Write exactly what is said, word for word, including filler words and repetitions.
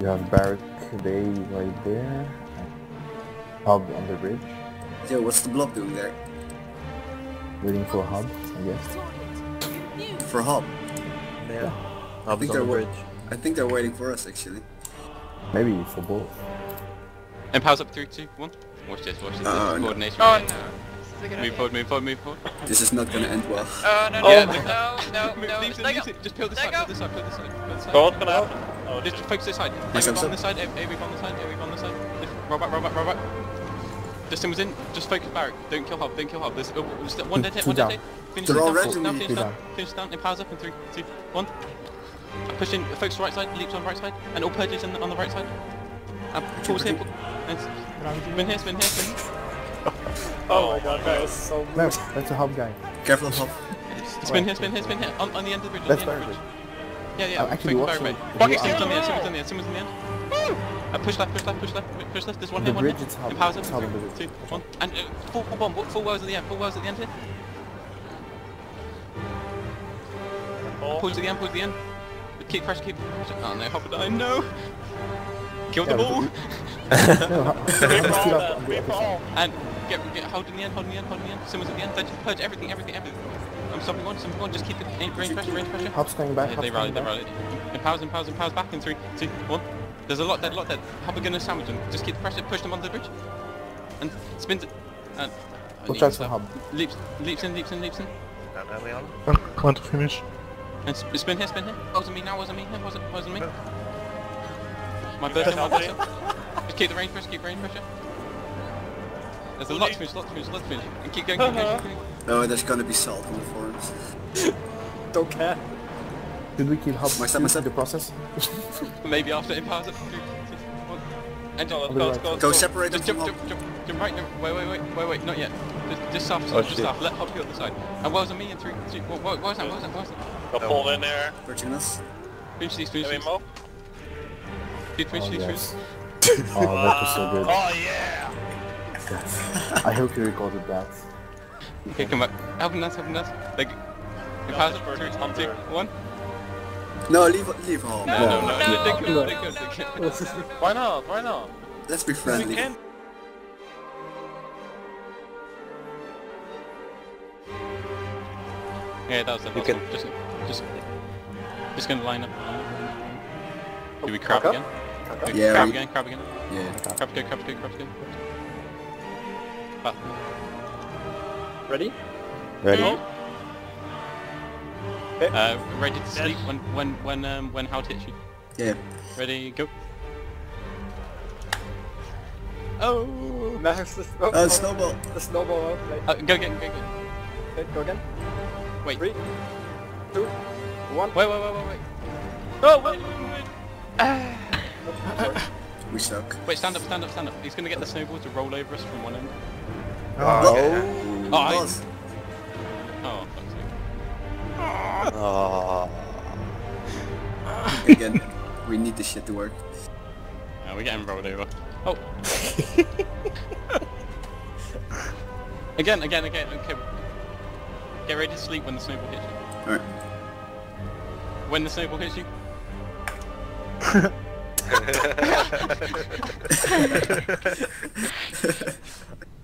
You have Baruch Bay right there. HoB on the bridge. Yeah, what's the blob doing there? Waiting for HoB, I guess. For HoB? Yeah. HoB's on the bridge. I think they're waiting for us, actually. Maybe for both. And pause up, three, two, one. Watch this, watch this. Uh, this coordination. No. Oh no. Move forward, move forward, move forward. This is not gonna end well. Uh, no, no, yeah, no, no, no, no, no, no, no. Just peel this side, peel this side, peel this side. Go on, go out. Oh, just focus this side. Yes, A-weep on this side, A-weep on this side, A-weep on this side. Roll back, roll back, roll back. This thing was in. Just focus Barrack. Don't kill HoB, don't kill HoB. There's oh, one dead hit, one dead hit. Finish down, finish down, finish down. Finish down, it powers up in three, two, one. Push in, focus right side, leaps on right side, and all purges on the right side. Uh, pulls him, and spin here, spin here, spin here. Oh my god, that was so weird. No, that's a HoB guy. Careful of HoB. Spin here, spin here, spin here, on, on the end of the bridge, on that's the end of the bridge. Yeah, yeah, I'm actually watching. Someone's on the end, someone's on the end, someone's on the end. Uh, push left, push left, push left, push left, there's one the here, one here. Empowers up, three, two, one. And uh, full, full bomb, full whirls at the end, full whirls at the end here. Oh. Pulls at the end, pulls at the end. Keep fresh, keep fresh. Oh no, HoB died, no! Kill yeah, the ball! And get, get, hold in the end, hold in the end, hold in the end. Someone's at the end, they just purge everything, everything, everything. I'm stopping one, stopping one, just keep the range pressure, range pressure. HoB's going back, yeah, HoB's they rallied, they rallied. Empowers, empowers, empowers back in three, two, one. There's a lot dead, lot dead. HoB are gonna sandwich them. Just keep the pressure, push them onto the bridge. And spins it. And... Watch out for HoB. Leaps, leaps in, leaps in, leaps in. That early on. Come on to finish. And sp spin here, spin here. Wasn't me now, wasn't me here, wasn't, wasn't me. My burst, my burst. Just keep the range pressure, keep the range pressure. There's a lot to finish, lot to finish, lot to finish. And keep going, keep going, keep going. No, there's gonna be salt on the forums. Don't care. Did we keep HoB myself the process? Maybe after it powers up. And go, go, go, separate them. Jump, jump, jump, jump right. No, wait, wait, wait, wait, wait, not yet. Just, just south, oh, just south. Let HoB go the side. And what was on me in three, two, what, what was that? What was that? What was that? Got pulled in there. Virgin us. Finish these, finish these. Finish, finish, finish. Oh, that was so good. Oh yeah. I hope you recorded that. Okay, come back. Help us, help us. Like, it powers up. Three, two, one. No, leave, leave HoB. No, no, no, no, they could, they could, they could. Why not? Why not? Let's be friendly. Yeah, that was the last one. Just, just, just gonna line up. Do we crab again? Yeah. Crab again, crab again. Yeah. Crab again, crab again, crab again. Ready? Ready. Uh, ready to sleep yes. when when when um when how hits you. Yeah. Ready go. Oh, Max the oh, uh, snowball. The snowball. Uh, go again, go again. Okay, go again. Wait. Three, two, one. Wait, wait, wait, wait, wait. Oh, wait, wait, wait. Ah. We suck. Wait, stand up, stand up, stand up. He's gonna get the snowball to roll over us from one end. Oh. Okay. Oh. I... Oh. Oh. Again, we need this shit to work. Yeah, we're getting rolled over. Oh! again, again, again, okay. Get ready to sleep when the snowball hits you. Alright. When the snowball hits you.